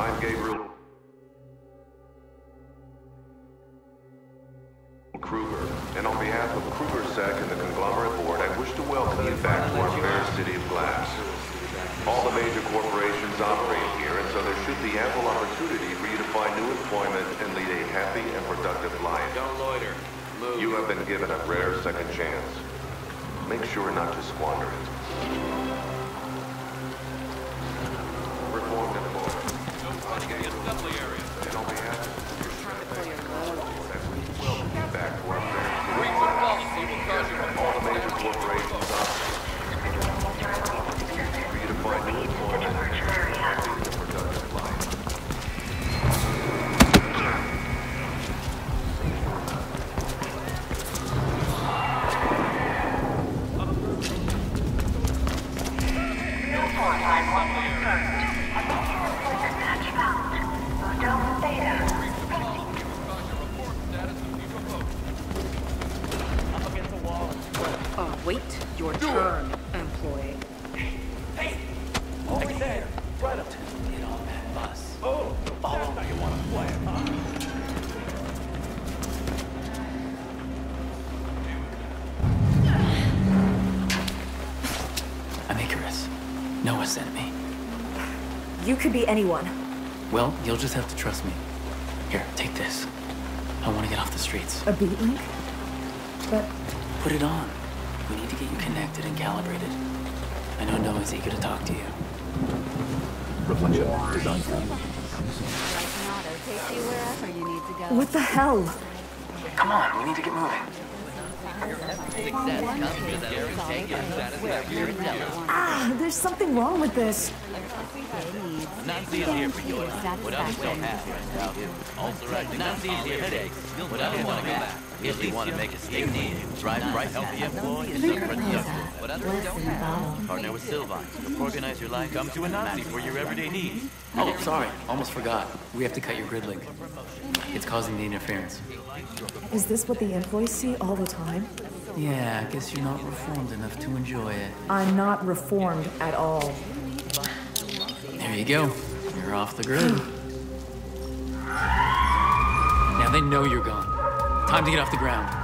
I'm Gabriel Kruger, and on behalf of KrugerSec and the Conglomerate Board, I wish to welcome you back to our fair city of glass. All the major corporations operate here, and so there should be ample opportunity for you to find new employment and lead a happy and productive life. Don't loiter. Move. You have been given a rare second chance. Make sure not to squander it. Noah sent me. You could be anyone. Well, you'll just have to trust me. Here, take this. I want to get off the streets. A Beatlink? But... Put it on. We need to get you connected and calibrated. I know Noah's eager to talk to you. Reflection. Design for you. What the hell? Come on, we need to get moving. Ah, there's something wrong with this. Partner with Sylvan. Organize your life. Come to a Nazi for your everyday needs. Oh, sorry. Almost forgot. We have to cut your grid link. It's causing the interference. Is this what the employees see all the time? Yeah, I guess you're not reformed enough to enjoy it. I'm not reformed at all. There you go. You're off the grid. Now they know you're gone. Time to get off the ground.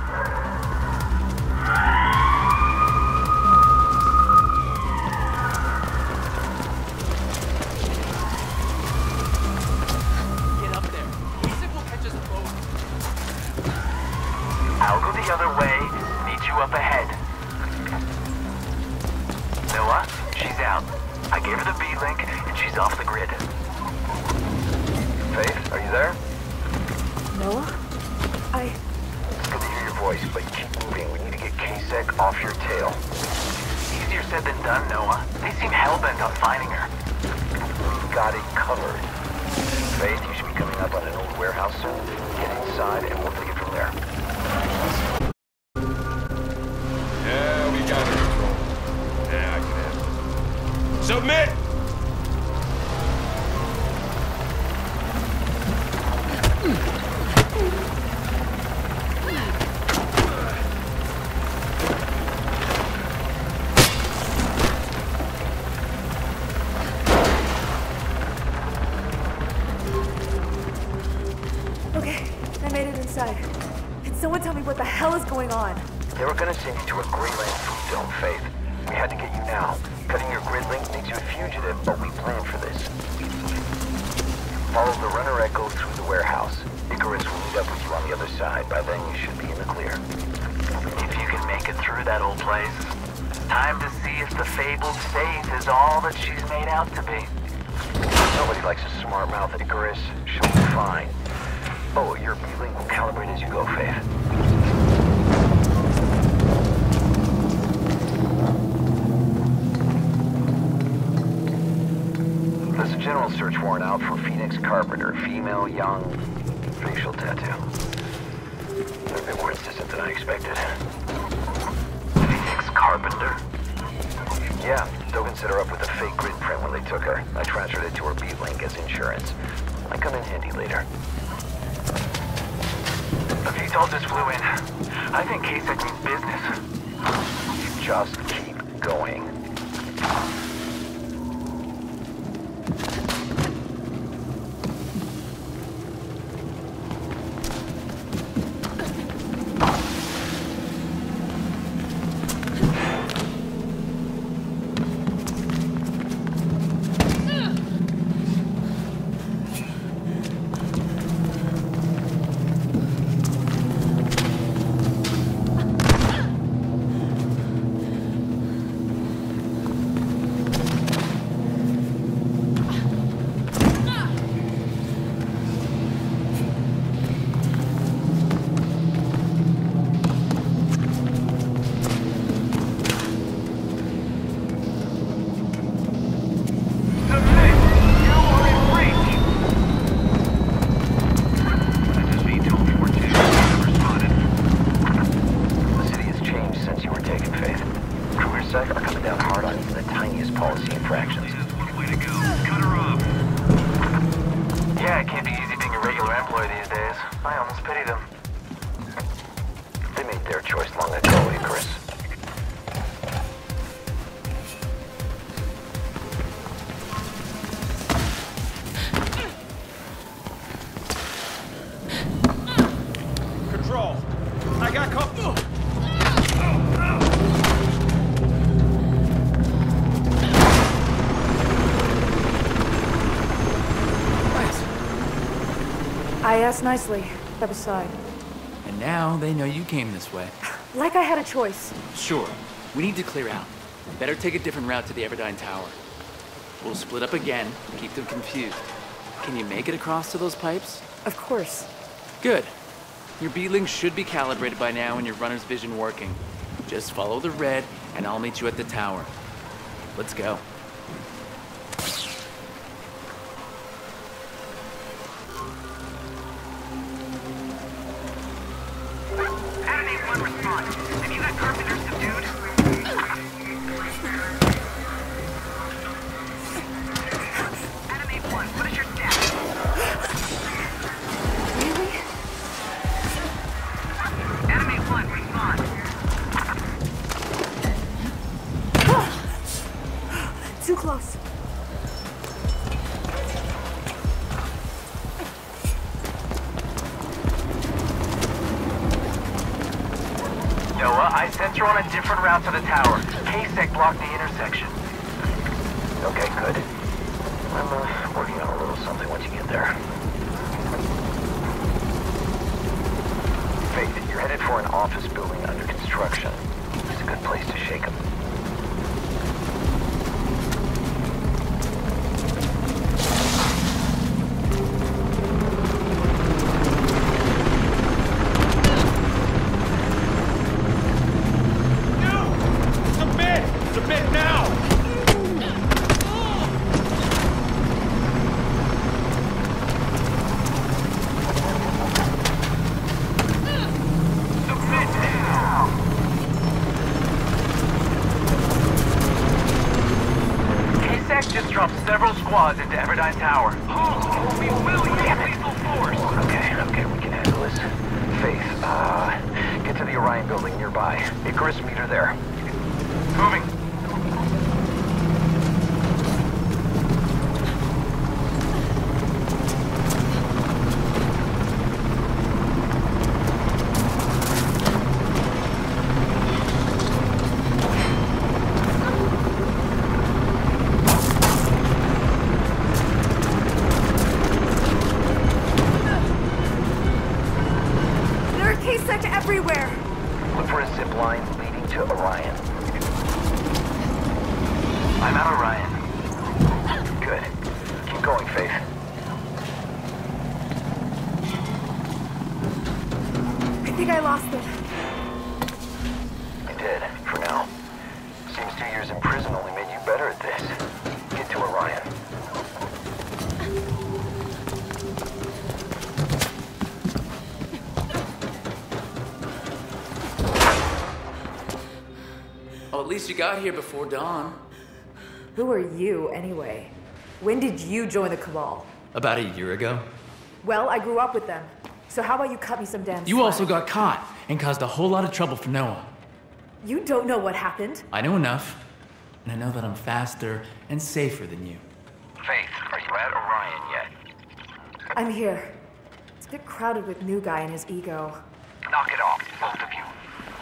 I asked nicely. Step aside. And now they know you came this way. Like I had a choice. Sure. We need to clear out. Better take a different route to the Everdyne Tower. We'll split up again, keep them confused. Can you make it across to those pipes? Of course. Good. Your Beatlink should be calibrated by now and your runner's vision working. Just follow the red, and I'll meet you at the tower. Let's go. You're on a different route to the tower. KSEC blocked the intersection. Okay, good. I'm working on a little something once you get there. Faith, you're headed for an office building under construction. It's a good place to shake them. Into Everdyne Tower. Hold! We will use lethal force! Okay, we can handle this. Faith, get to the Orion building nearby. Icarus, meet her there. Moving. At least you got here before dawn. Who are you, anyway? When did you join the Kabal? About a year ago. Well, I grew up with them. So how about you cut me some damn slack? Also got caught and caused a whole lot of trouble for Noah. You don't know what happened. I know enough. And I know that I'm faster and safer than you. Faith, are you at Orion yet? I'm here. It's a bit crowded with new guy and his ego. Knock it off, both of you.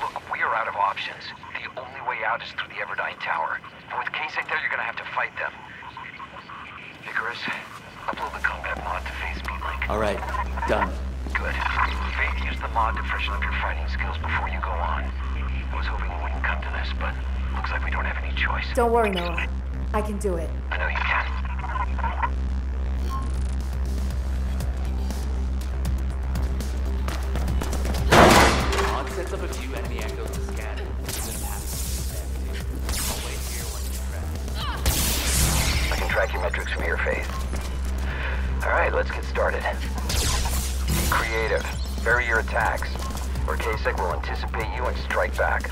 Look, we are out of options. Way out is through the Everdyne Tower. But with KSEC there, you're gonna have to fight them. Icarus, upload the combat mod to Faith's Beatlink. All right, done. Good. Faith, use the mod to freshen up your fighting skills before you go on. I was hoping we wouldn't come to this, but looks like we don't have any choice. Don't worry, Noah. I can do it. I know you can. The mod sets up a few enemy echoes to scan. Track your metrics from your Faith. All right, let's get started. Be creative. Vary your attacks. Or KSEC will anticipate you and strike back.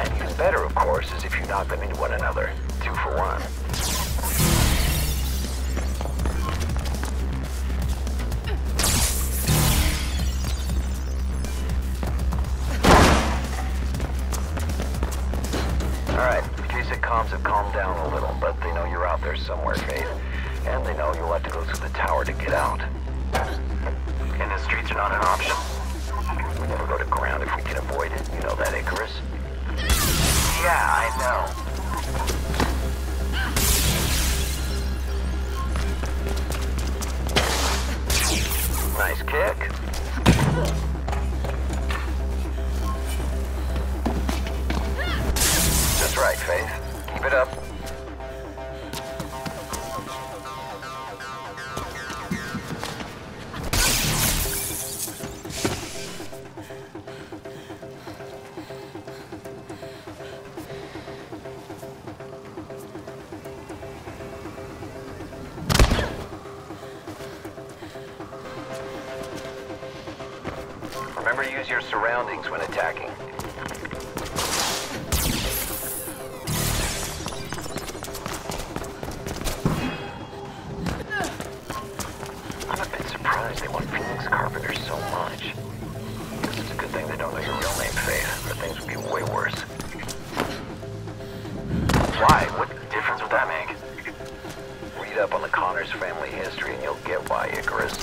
And even better, of course, is if you knock them into one another. 2 for 1. Comms have calmed down a little, but they know you're out there somewhere, Faith. And they know you'll have to go through the tower to get out. And the streets are not an option. We never go to ground if we can avoid it. You know that, Icarus? Yeah, I know. Nice kick. Just right, Faith. Keep it up. Use your surroundings when attacking. I'm a bit surprised they want Phoenix Carpenter so much. Guess it's a good thing they don't know your real name, Faith, or things would be way worse. Why? What difference would that make? Read up on the Connors family history and you'll get why, Icarus.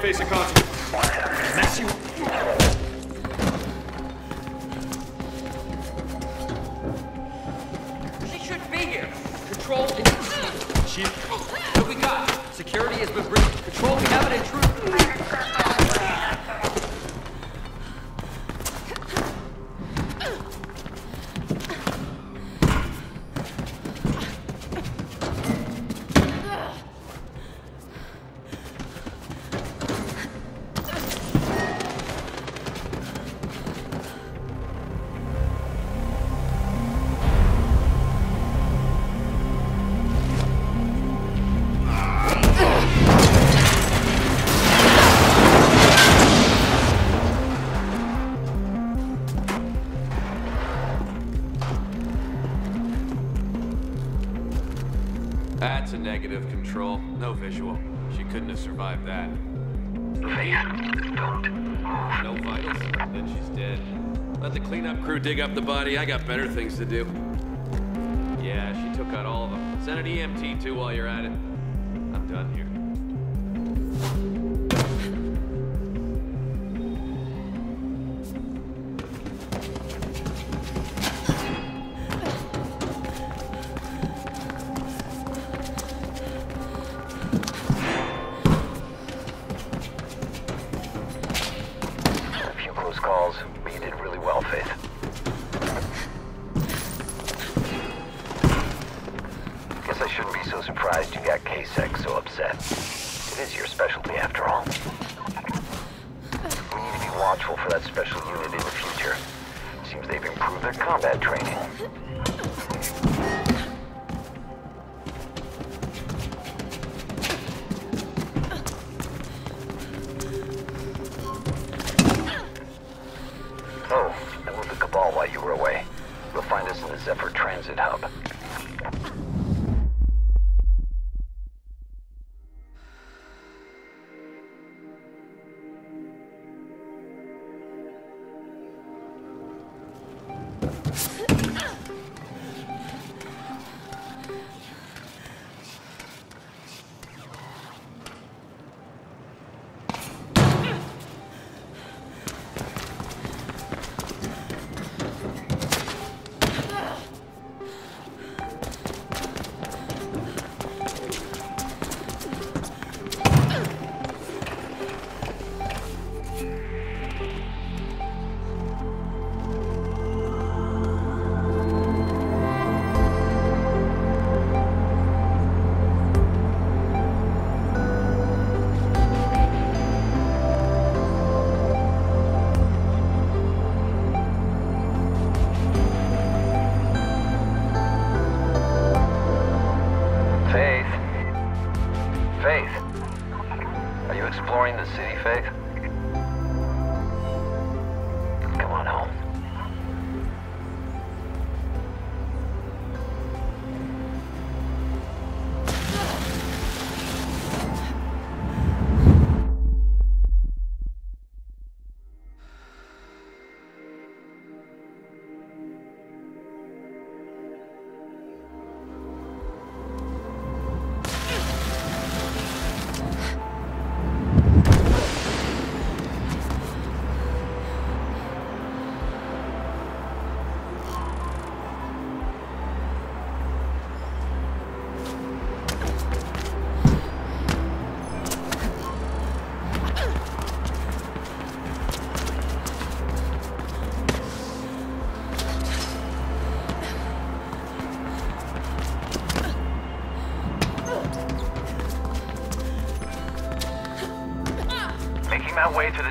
Face a consequence. Mess you. She shouldn't be here. Control and she. What we got? Security has been breached. Control, we have an negative control, no visual. She couldn't have survived that. Faith, don't. No vitals. Then she's dead. Let the cleanup crew dig up the body. I got better things to do. Yeah, she took out all of them. Send an EMT too while you're at it. I'm done here. A few close calls, but you did really well, Faith. Guess I shouldn't be so surprised you got KSEC so upset. It is your specialty after all. We need to be watchful for that special unit in the future. Seems they've improved their combat training. Oh, I moved the Kabal while you were away. You'll find us in the Zephyr Transit Hub.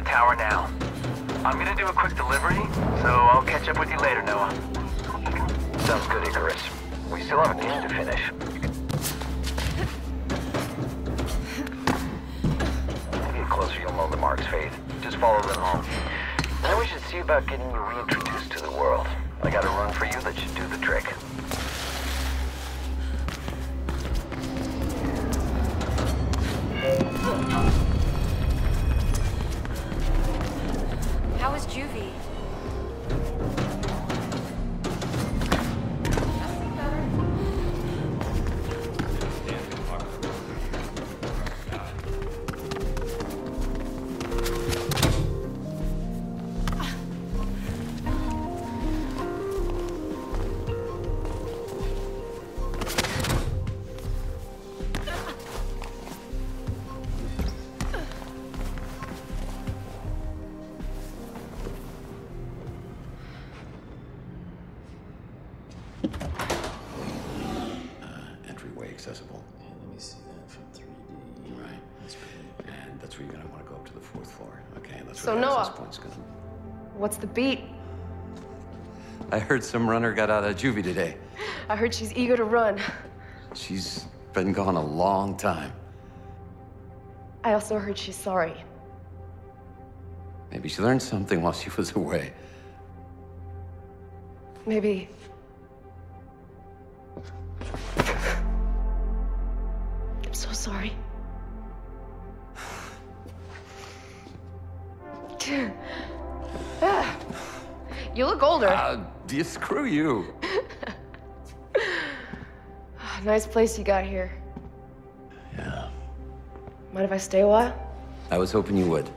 Tower now. I'm gonna do a quick delivery, so I'll catch up with you later, Noah. Sounds good, Icarus. We still have a game to finish. When you get closer, you'll know the marks, Faith. Just follow them home. Now we should see about getting you reintroduced to the world. I got a run for you that should do the trick. What's the beat? I heard some runner got out of juvie today. I heard she's eager to run. She's been gone a long time. I also heard she's sorry. Maybe she learned something while she was away. Maybe. I'm so sorry. You look older. Screw you. Nice place you got here. Yeah. Mind if I stay a while? I was hoping you would.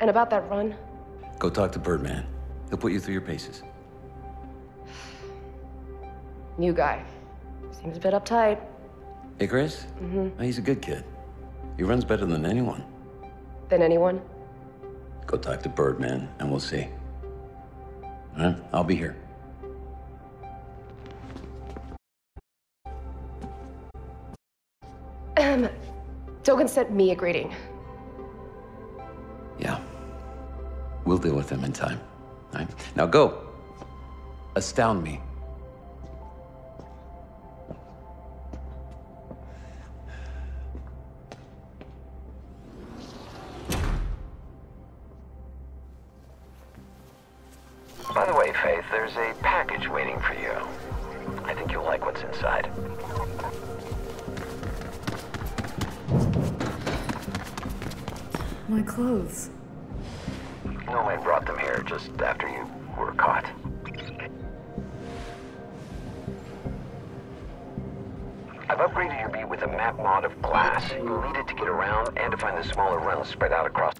And about that run? Go talk to Birdman. He'll put you through your paces. New guy. Seems a bit uptight. Icarus? Mm-hmm. Oh, he's a good kid. He runs better than anyone. Than anyone? Go talk to Birdman, and we'll see. All right? I'll be here. Dogan sent me a greeting. Yeah. We'll deal with him in time. All right? Now go. Astound me. By the way, Faith, there's a package waiting for you. I think you'll like what's inside. My clothes. Noah brought them here just after you were caught. I've upgraded your beat with a map mod of glass. You'll need it to get around and to find the smaller realms spread out across.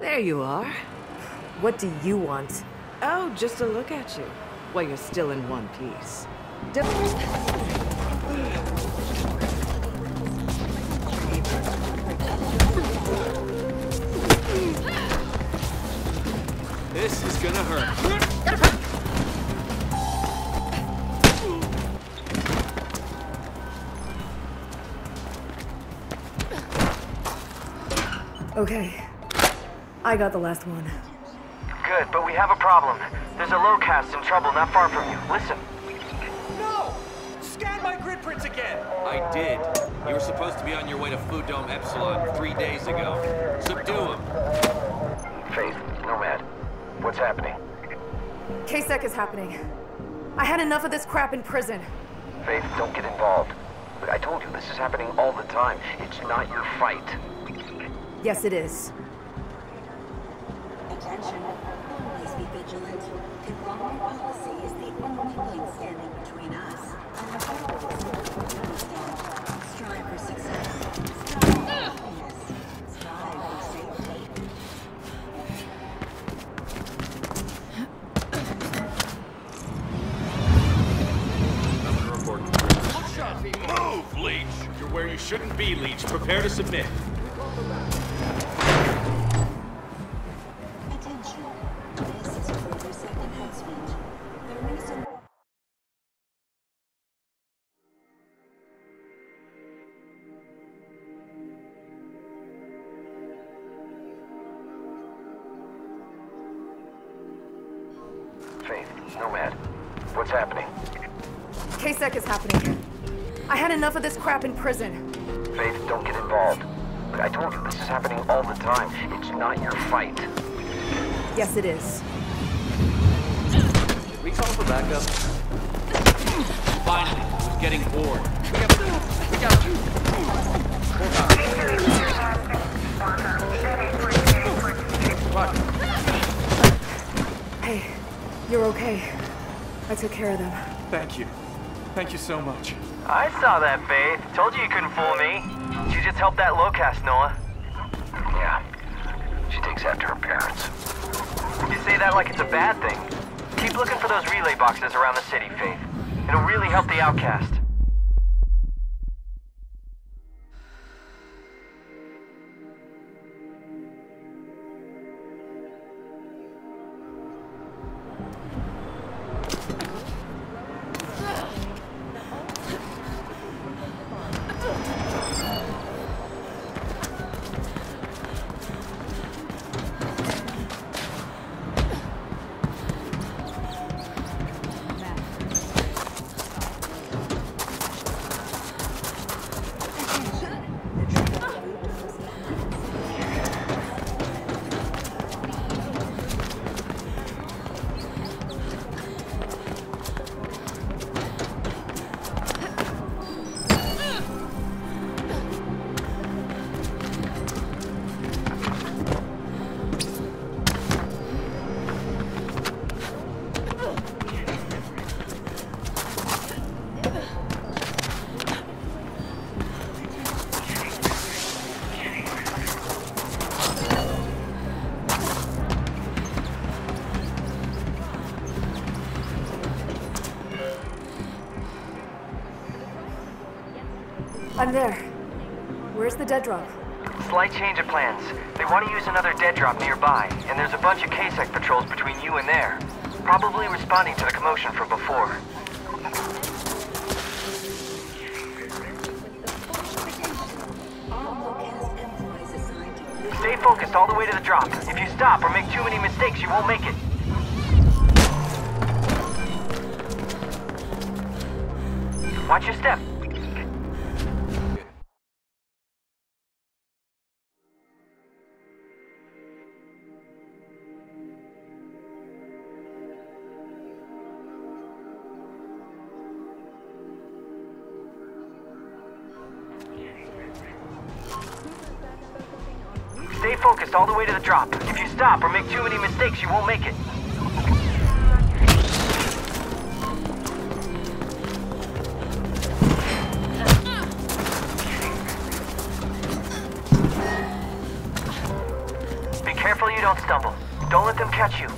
There you are. What do you want? Oh, just to look at you. While you're still in one piece. This is gonna hurt. Okay. I got the last one. Good, but we have a problem. There's a locust in trouble not far from you. Listen. No! Scan my grid prints again! I did. You were supposed to be on your way to Food Dome Epsilon 3 days ago. Subdue him. Faith, Nomad. What's happening? KSEC is happening. I had enough of this crap in prison. Faith, don't get involved. I told you, this is happening all the time. It's not your fight. Yes, it is. Attention. Please be vigilant. The wrong policy is the only link standing between us and the whole. Strive for success. Strive for happiness. Strive for safety. Another report. Shot me. Move, Leech! You're where you shouldn't be, Leech. Prepare to submit. Enough of this crap in prison. Faith, don't get involved. But I told you, this is happening all the time. It's not your fight. Yes, it is. Should we call for backup? Finally, I was getting bored. We got you. Hey, You're okay. I took care of them. Thank you. Thank you so much. I saw that, Faith. Told you you couldn't fool me. She just helped that locust, Noah. Yeah. She takes after her parents. You say that like it's a bad thing. Keep looking for those relay boxes around the city, Faith. It'll really help the outcast. I'm there. Where's the dead drop? Slight change of plans. They want to use another dead drop nearby, and there's a bunch of KSEC patrols between you and there. Probably responding to the commotion from before. Stay focused all the way to the drop. If you stop or make too many mistakes, you won't make it. Watch your step. All the way to the drop. If you stop or make too many mistakes, you won't make it. Be careful you don't stumble. Don't let them catch you.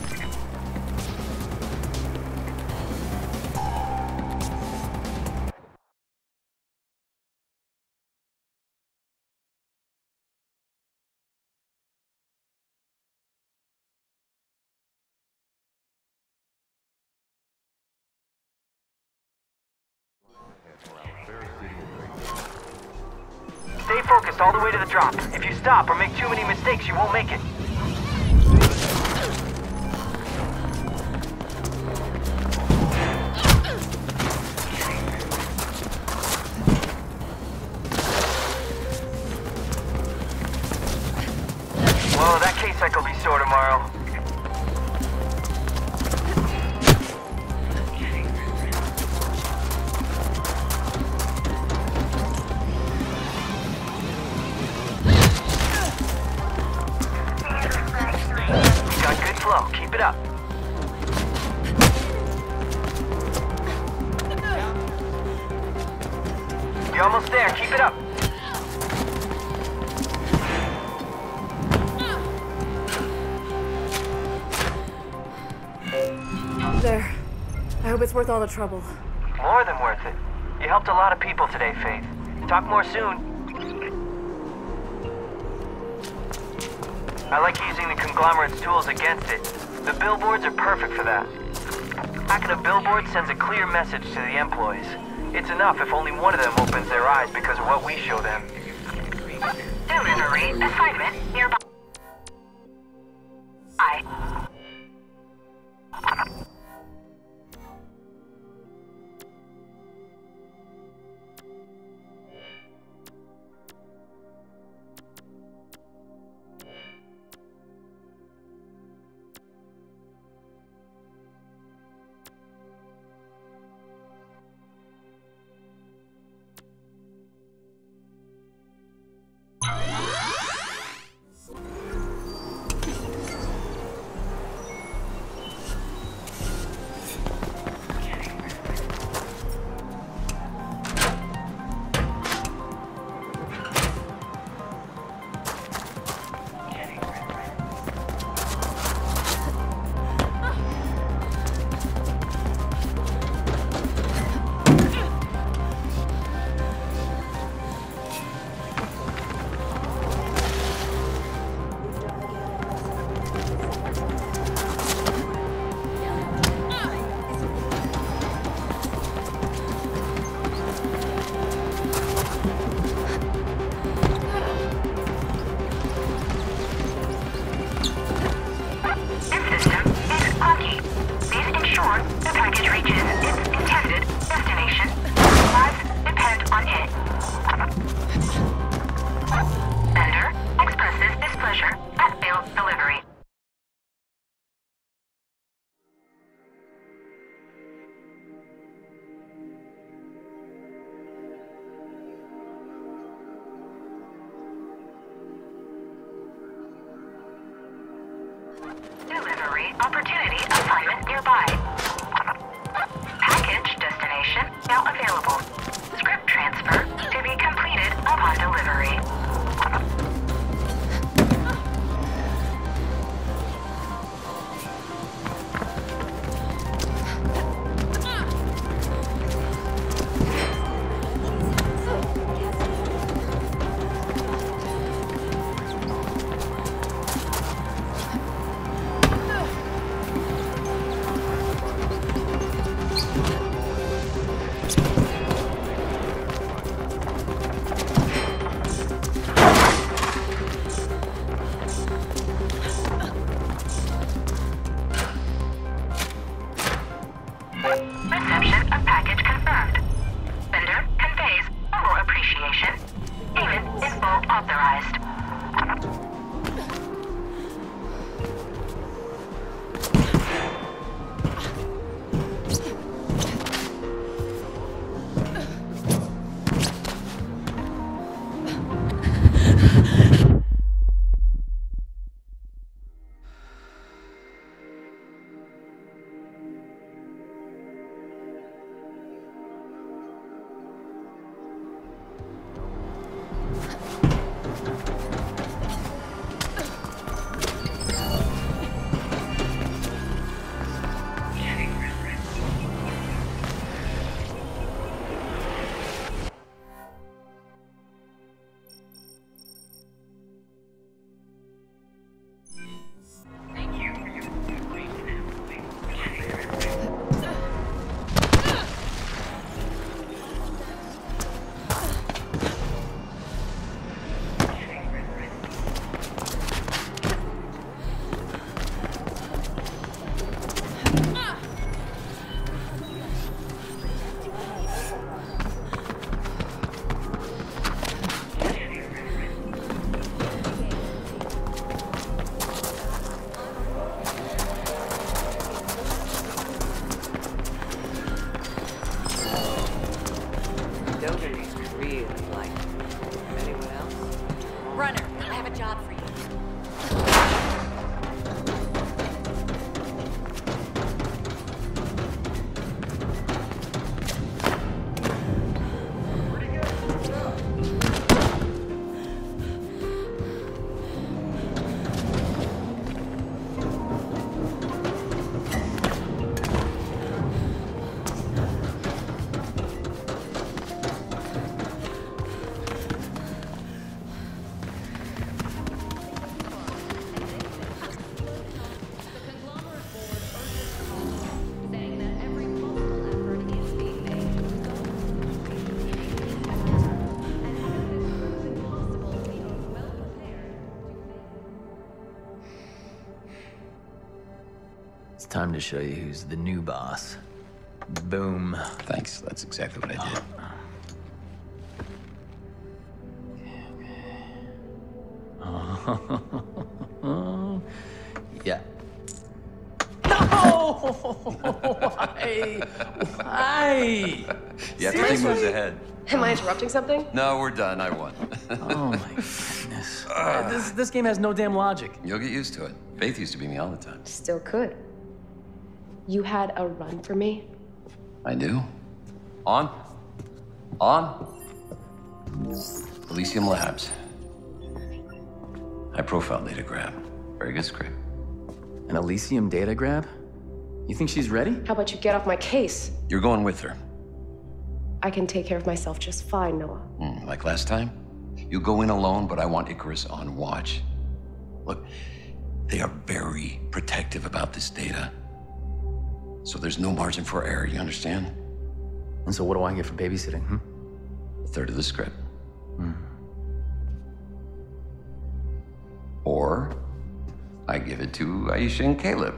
Stay focused all the way to the drop. If you stop or make too many mistakes, you won't make it. Whoa, that KSEC will be sore tomorrow. It's worth all the trouble. More than worth it. You helped a lot of people today, Faith. Talk more soon. I like using the conglomerate's tools against it. The billboards are perfect for that. Back of the billboard sends a clear message to the employees. It's enough if only one of them opens their eyes because of what we show them. Delivery assignment nearby. Delivery opportunity assignment nearby. Package destination now available. Script transfer to be completed upon delivery. Time to show you who's the new boss. Boom. Thanks, that's exactly what I did. Oh. Yeah. No! Why? Why? Yeah, everything moves ahead. Am I interrupting something? No, we're done. I won. Oh my goodness. This game has no damn logic. You'll get used to it. Faith used to beat me all the time. Still could. You had a run for me? I do. On. Elysium Labs. High profile data grab. Very good script. An Elysium data grab? You think she's ready? How about you get off my case? You're going with her. I can take care of myself just fine, Noah. Like last time? You go in alone, but I want Icarus on watch. Look, they are very protective about this data. So there's no margin for error, you understand? And so what do I get for babysitting, hmm? A third of the script. Or I give it to Aisha and Caleb.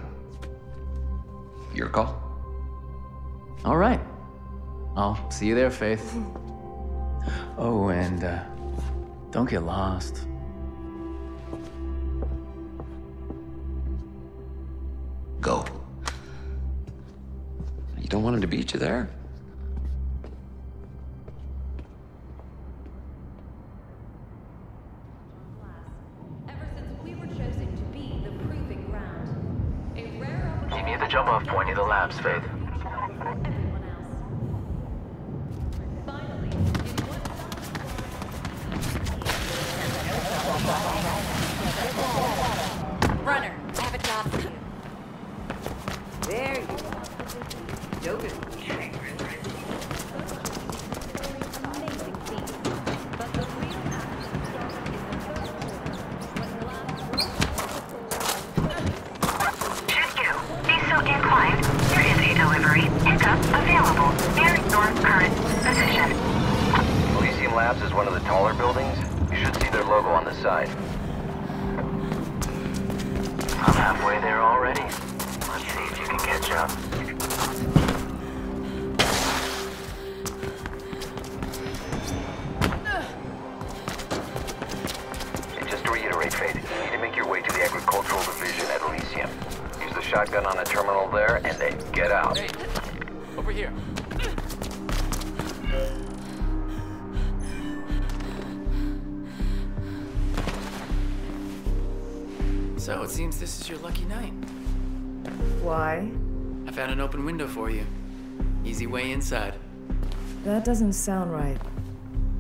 Your call. All right. I'll see you there, Faith. Oh, and don't get lost. Go. You don't want him to beat you there. Ever since we were chosen to be the proving ground. Dogan. Labs is one of the taller buildings. You should see their logo on the side. I'm halfway there already. Let's see if you can catch up. And just to reiterate, Fate, you need to make your way to the agricultural division at Elysium. Use the shotgun on the terminal there and then get out. Hey, over here. So, it seems this is your lucky night. Why? I found an open window for you. Easy way inside. That doesn't sound right.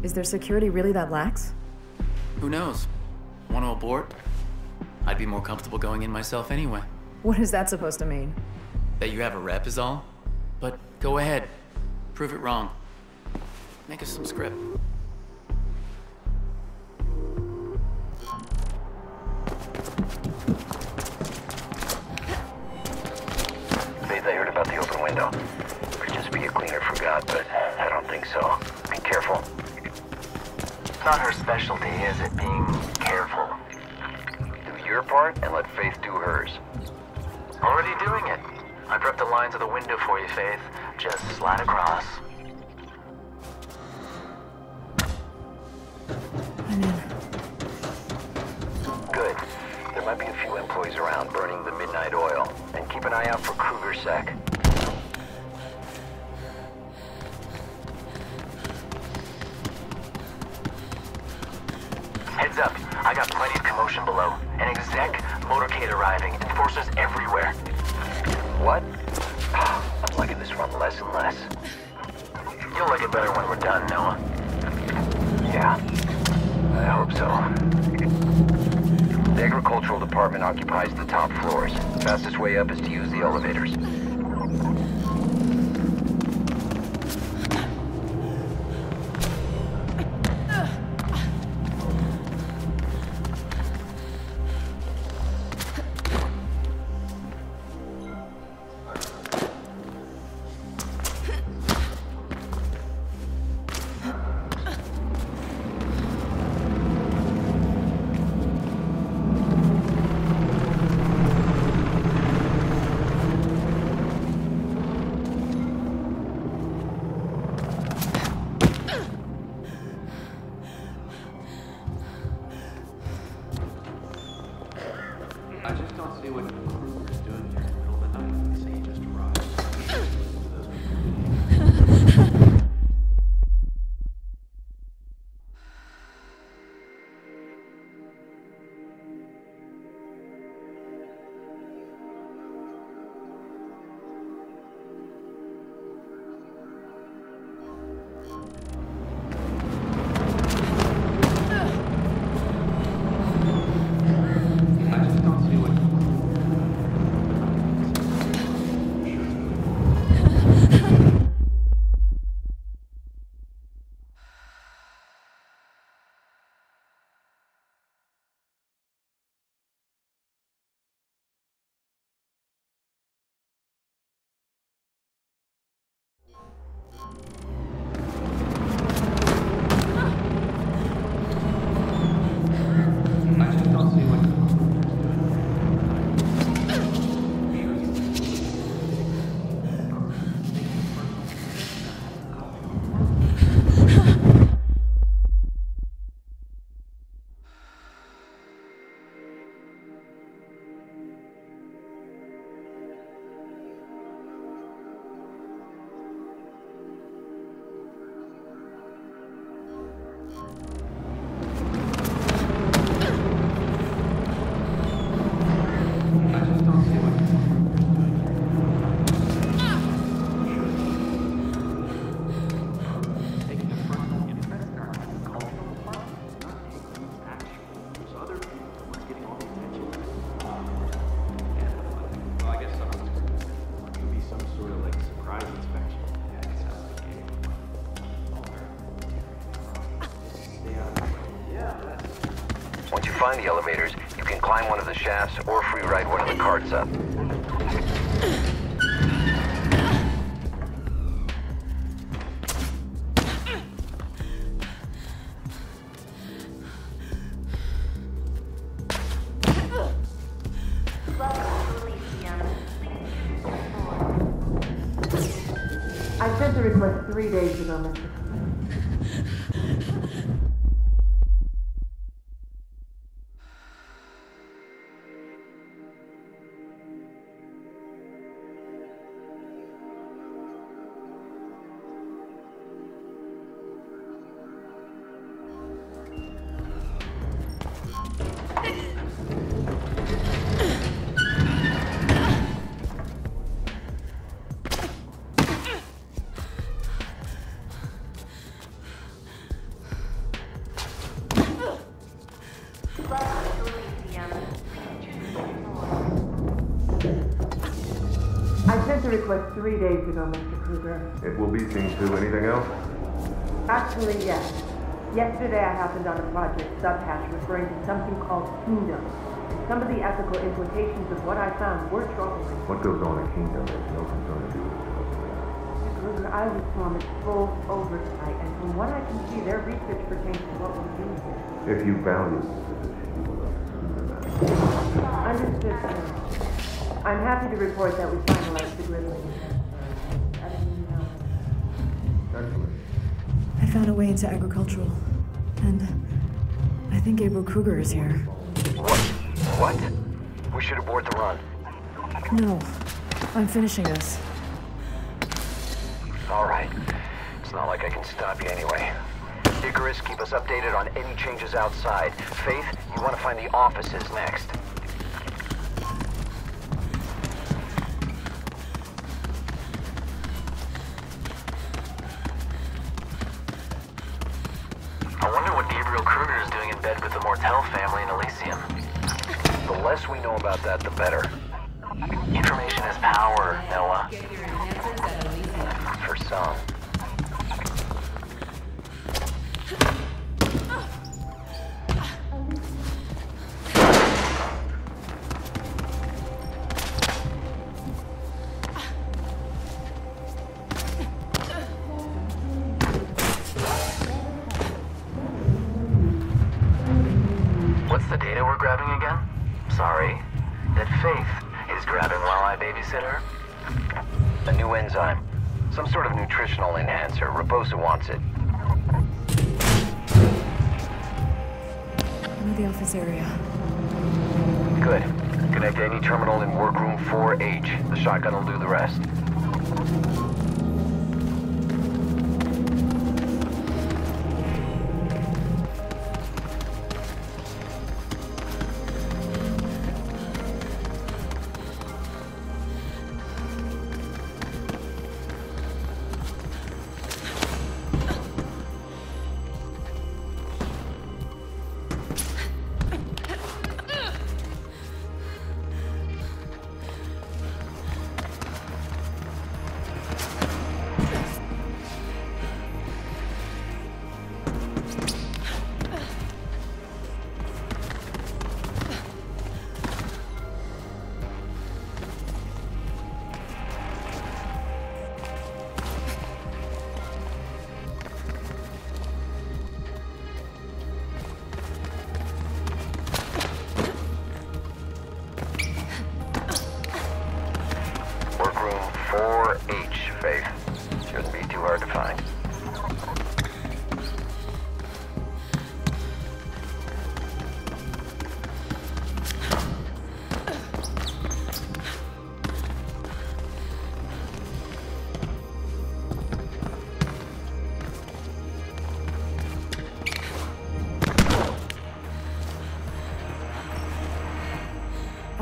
Is their security really that lax? Who knows? Want to abort? I'd be more comfortable going in myself anyway. What is that supposed to mean? That you have a rep is all? But go ahead. Prove it wrong. Make us some script. I heard about the open window. Could just be a cleaner for God, but I don't think so. Be careful. It's not her specialty, is it, being careful? Do your part and let Faith do hers. Already doing it. I prepped the lines of the window for you, Faith. Just slide across. I'm in. Good. There might be a few employees around burning the midnight oil. And keep an eye out for KrugerSec. Heads up, I got plenty of commotion below. An exec motorcade arriving, enforcers everywhere. What? I'm liking this run less and less. You'll like it better when we're done, Noah. Yeah, I hope so. The agricultural department occupies the top floors. The fastest way up is to use the elevators. find the elevators, you can climb one of the shafts or free ride one of the carts up. I sent the request 3 days ago, Mr. request 3 days ago, Mr. Kruger. It will be seen to. Anything else? Actually, yes. Yesterday I happened on a project subhash referring to something called Kingdom. Some of the ethical implications of what I found were troubling. What goes on in Kingdom has no concern to do with troubling. Mr. Kruger, I was on its full oversight, and from what I can see, their research pertains to what we do here. If you value this position, you will understand that. Understood, sir. I'm happy to report that we finalized the gridling. I found a way into agricultural, and I think Abel Kruger is here. What? We should abort the run. No, I'm finishing this. All right. It's not like I can stop you anyway. Icarus, keep us updated on any changes outside. Faith, you want to find the offices next. Shotgun'll do the rest.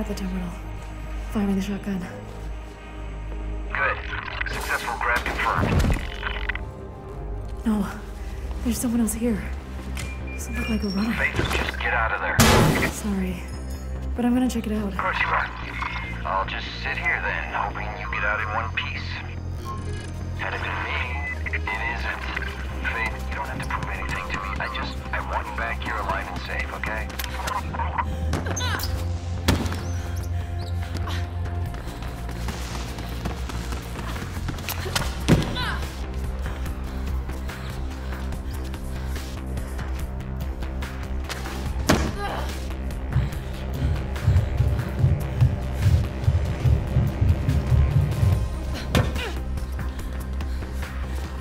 The terminal. Fire me the shotgun. Good. Successful grab confirmed. No. There's someone else here. Doesn't look like a runner. Faith, just get out of there. Sorry. But I'm gonna check it out. Of course you are. I'll just sit here then, hoping you get out in one piece. Had it been me, it isn't. Faith, you don't have to prove anything to me. I want you back here alive and safe, okay?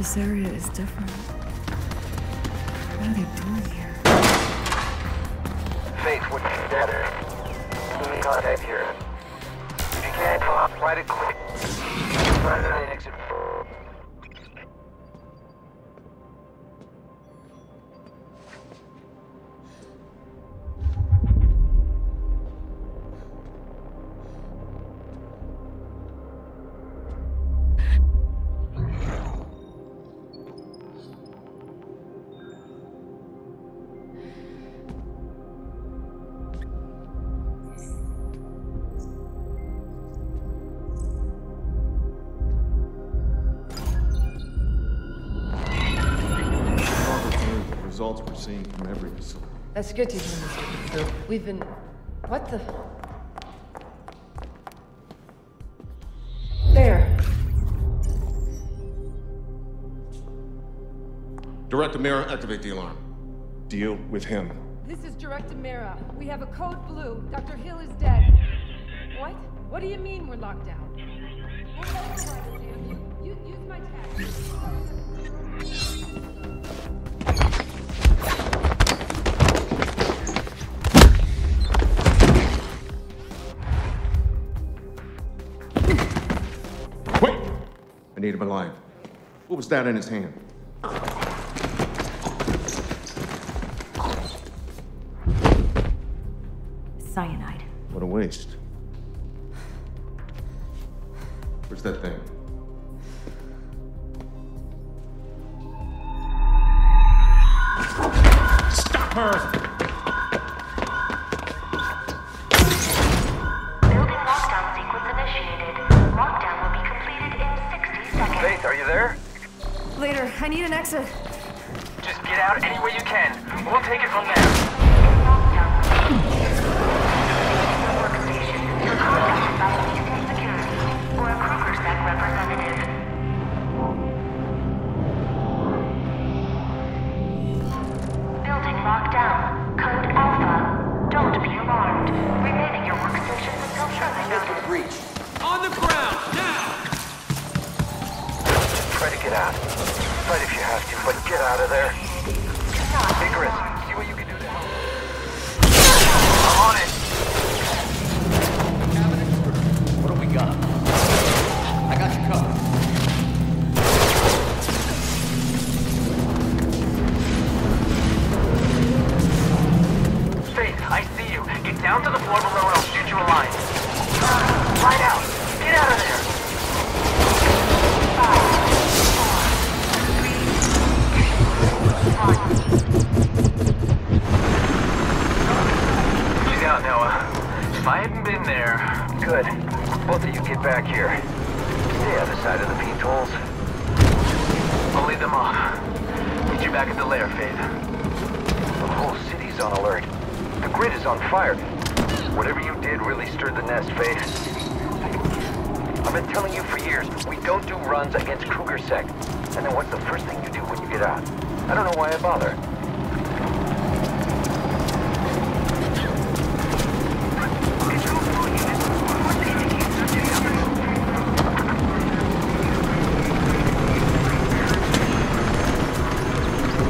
This area is different. What are they doing here? Faith would be better. Keep contact here. If you can't talk, try to click. Find an exit. That's good to hear, Mr. Cooper. We've been... What the... There. Director Mira, activate the alarm. Deal with him. This is Director Mira. We have a code blue. Dr. Hill is dead. What? What do you mean we're locked down? Use my tag. I need him alive. What was that in his hand? Cyanide. What a waste. Where's that thing? Stop her! I need an exit. Just get out any way you can. We'll take it from there. Workstation. You're contacted by Houston Security or a KrugerSec representative. Building locked down. Code Alpha. Don't be alarmed. Remain at your workstation until further notice. Breach. On the ground now. Try to get out. Fight if you have to, but get out of there. Icarus, see what you can do to help. I'm on it. What do we got? I got you covered. Faith, I see you. Get down to the floor below and I'll shoot you a line. Right out. Get out of there. He's out, Noah. If I hadn't been there... Good. Both of you get back here. The other side of the peepholes. I'll lead them off. Meet you back at the lair, Faith. The whole city's on alert. The grid is on fire. Whatever you did really stirred the nest, Faith. I've been telling you for years, we don't do runs against KrugerSec. And then what's the first thing you do when you get out? I don't know why I bother.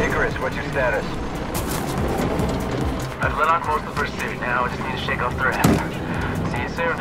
Icarus, what's your status? I've let off most of the pursuit now. I just need to shake off the rest. See you soon.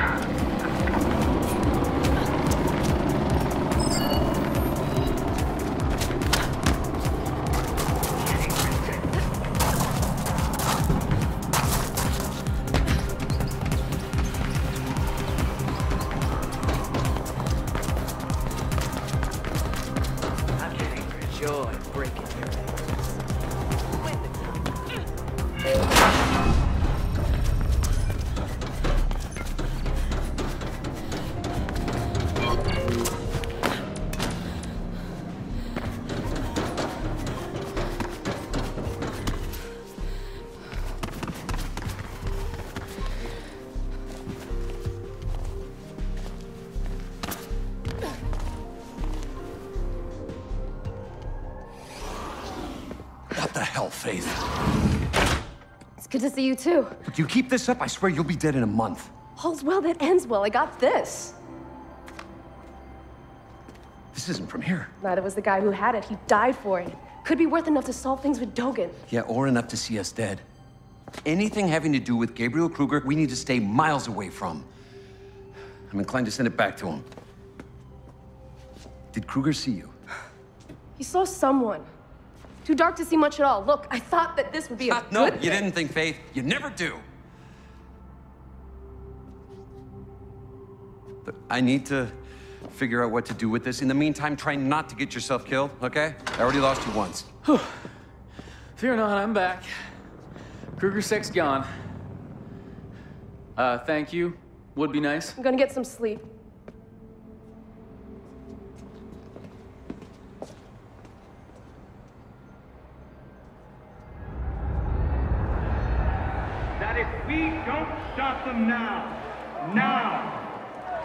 To see you too. But you keep this up, I swear you'll be dead in a month. All's well that ends well. I got this. This isn't from here. Not it was the guy who had it. He died for it. Could be worth enough to solve things with Dogan. Yeah, or enough to see us dead. Anything having to do with Gabriel Kruger, we need to stay miles away from. I'm inclined to send it back to him. Did Kruger see you? He saw someone. Too dark to see much at all. Look, I thought that this would be a good thing. You didn't think, Faith. You never do. But I need to figure out what to do with this. In the meantime, try not to get yourself killed, okay? I already lost you once. Fear not, I'm back. KrugerSec's gone. Thank you. Would be nice. I'm gonna get some sleep. That if we don't stop them now,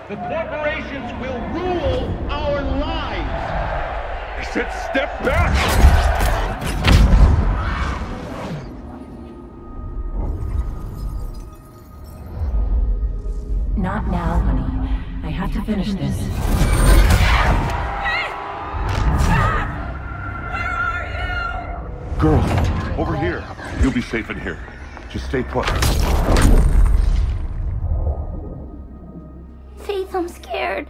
the corporations will rule our lives. I said step back! Not now, honey. I have to finish this. Where are you? Girl, over here. You'll be safe in here. Just stay put. Faith, I'm scared.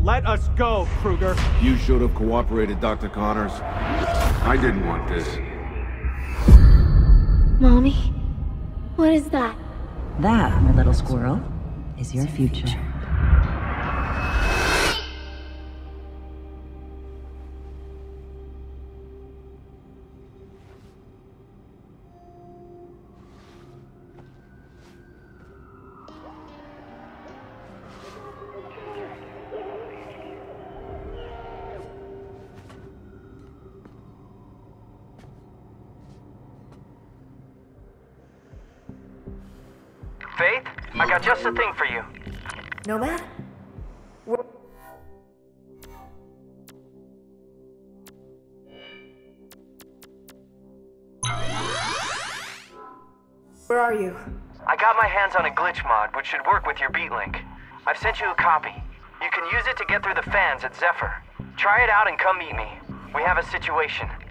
Let us go, Kruger. You should have cooperated, Dr. Connors. I didn't want this. Mommy, what is that? That, my little squirrel, is your future. Faith, I got just the thing for you. Nomad? Where are you? I got my hands on a glitch mod, which should work with your Beatlink. I've sent you a copy. You can use it to get through the fans at Zephyr. Try it out and come meet me. We have a situation.